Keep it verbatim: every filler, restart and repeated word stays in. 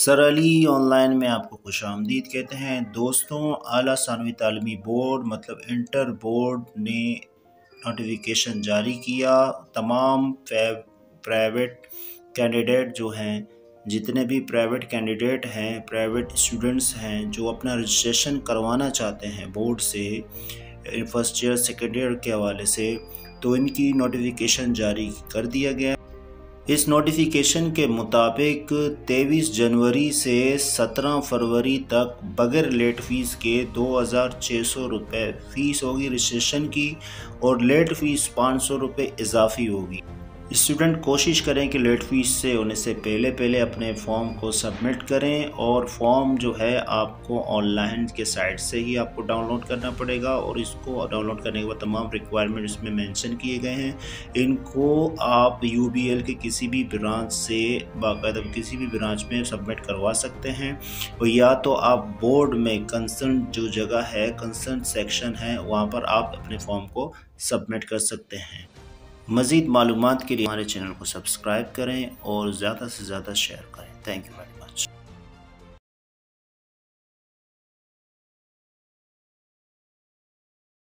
Sir Ali online में आपको खुश आमदीद कहते हैं। दोस्तों, आला सानवी तलमी बोर्ड मतलब इंटर बोर्ड ने नोटिफिकेशन जारी किया। तमाम प्राइवेट कैंडिडेट जो हैं, जितने भी प्राइवेट कैंडिडेट हैं, प्राइवेट स्टूडेंट्स हैं जो अपना रजिस्ट्रेशन करवाना चाहते हैं बोर्ड से फर्स्ट ईयर सेकेंड ईयर के हवाले से, तो इनकी नोटिफिकेशन जारी कर दिया गया। इस नोटिफिकेशन के मुताबिक तेईस जनवरी से सत्रह फरवरी तक बग़ैर लेट फ़ीस के दो हज़ार छः सौ रुपये फ़ीस होगी रजिस्ट्रेशन की, और लेट फ़ीस पाँच सौ रुपये इजाफी होगी। स्टूडेंट कोशिश करें कि लेट फ़ीस से होने से पहले पहले अपने फॉर्म को सबमिट करें, और फॉर्म जो है आपको ऑनलाइन के साइट से ही आपको डाउनलोड करना पड़ेगा, और इसको डाउनलोड करने के बाद तमाम रिक्वायरमेंट इसमें मेंशन किए गए हैं। इनको आप यू बी एल के किसी भी ब्रांच से बाकायदा किसी भी ब्रांच में सबमिट करवा सकते हैं, और या तो आप बोर्ड में कंसर्न जो जगह है कंसर्न सेक्शन है वहाँ पर आप अपने फॉर्म को सबमिट कर सकते हैं। मज़ीद मालूमात के लिए हमारे चैनल को सब्सक्राइब करें और ज़्यादा से ज़्यादा शेयर करें। Thank you madam.